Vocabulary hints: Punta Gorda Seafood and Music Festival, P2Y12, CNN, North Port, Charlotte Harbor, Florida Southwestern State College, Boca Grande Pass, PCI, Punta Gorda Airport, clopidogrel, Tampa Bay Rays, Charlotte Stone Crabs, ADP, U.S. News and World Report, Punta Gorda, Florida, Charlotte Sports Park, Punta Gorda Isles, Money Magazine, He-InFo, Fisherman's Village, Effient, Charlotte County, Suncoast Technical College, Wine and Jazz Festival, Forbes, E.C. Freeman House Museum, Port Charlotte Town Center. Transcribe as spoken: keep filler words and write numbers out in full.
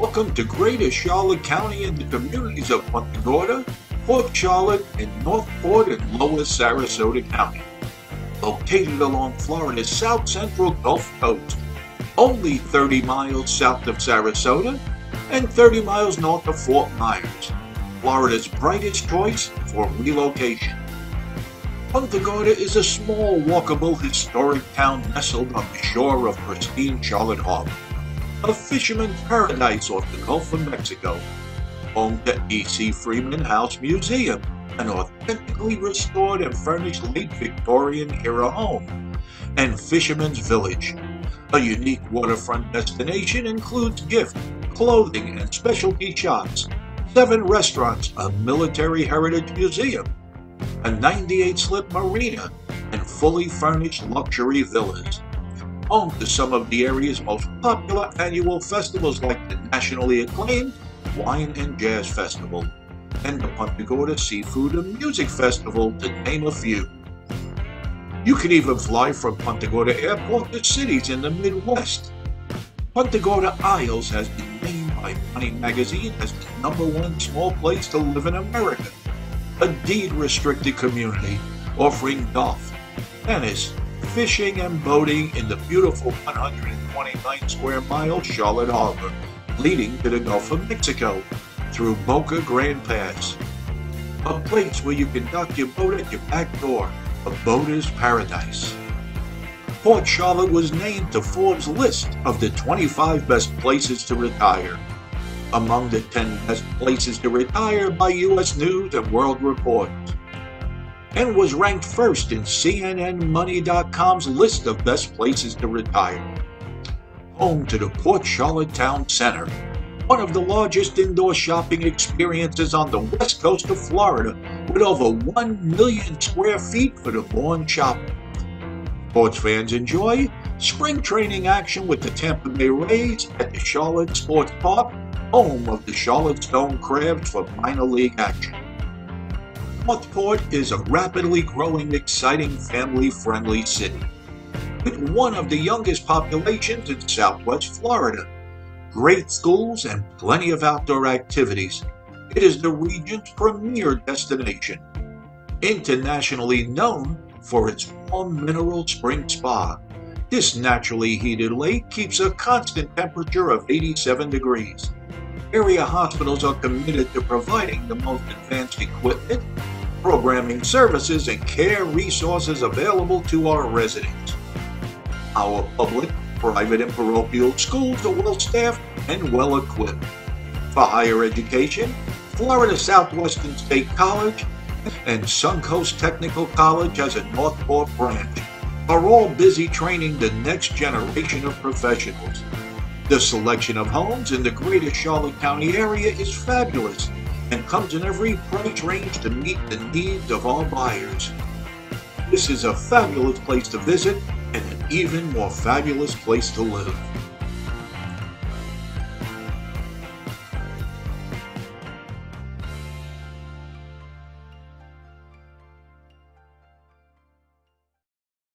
Welcome to Greater Charlotte County and the communities of Punta Gorda, Port Charlotte, and North Port and Lower Sarasota County. Located along Florida's south central Gulf Coast, only thirty miles south of Sarasota and thirty miles north of Fort Myers, Florida's brightest choice for relocation. Punta Gorda is a small, walkable, historic town nestled on the shore of pristine Charlotte Harbor, a fisherman's paradise off the Gulf of Mexico, home to E C Freeman House Museum, an authentically restored and furnished late Victorian-era home, and Fisherman's Village. A unique waterfront destination includes gift, clothing, and specialty shops, seven restaurants, a military heritage museum, a ninety-eight slip marina, and fully furnished luxury villas. Home to some of the area's most popular annual festivals like the nationally acclaimed Wine and Jazz Festival and the Punta Gorda Seafood and Music Festival, to name a few. You can even fly from Punta Gorda Airport to cities in the Midwest. Punta Gorda Isles has been named by Money Magazine as the number one small place to live in America, a deed-restricted community offering golf, tennis, fishing, and boating in the beautiful one hundred twenty-nine square mile Charlotte Harbor, leading to the Gulf of Mexico through Boca Grande Pass. A place where you can dock your boat at your back door, a boater's paradise. Port Charlotte was named to Forbes' list of the twenty-five best places to retire, among the ten best places to retire by U S News and World Report, and was ranked first in C N N Money dot com's list of best places to retire. Home to the Port Charlotte Town Center, one of the largest indoor shopping experiences on the west coast of Florida, with over one million square feet for the born shopper. Sports fans enjoy spring training action with the Tampa Bay Rays at the Charlotte Sports Park, home of the Charlotte Stone Crabs for minor league action. North Port is a rapidly growing, exciting, family-friendly city, with one of the youngest populations in Southwest Florida, great schools, and plenty of outdoor activities. It is the region's premier destination, internationally known for its warm mineral spring spa. This naturally heated lake keeps a constant temperature of eighty-seven degrees. Area hospitals are committed to providing the most advanced equipment, programming services, and care resources available to our residents. Our public, private, and parochial schools are well-staffed and well-equipped. For higher education, Florida Southwestern State College and Suncoast Technical College has a North Port branch, are all busy training the next generation of professionals. The selection of homes in the greater Charlotte County area is fabulous and comes in every price range to meet the needs of our buyers. This is a fabulous place to visit and an even more fabulous place to live.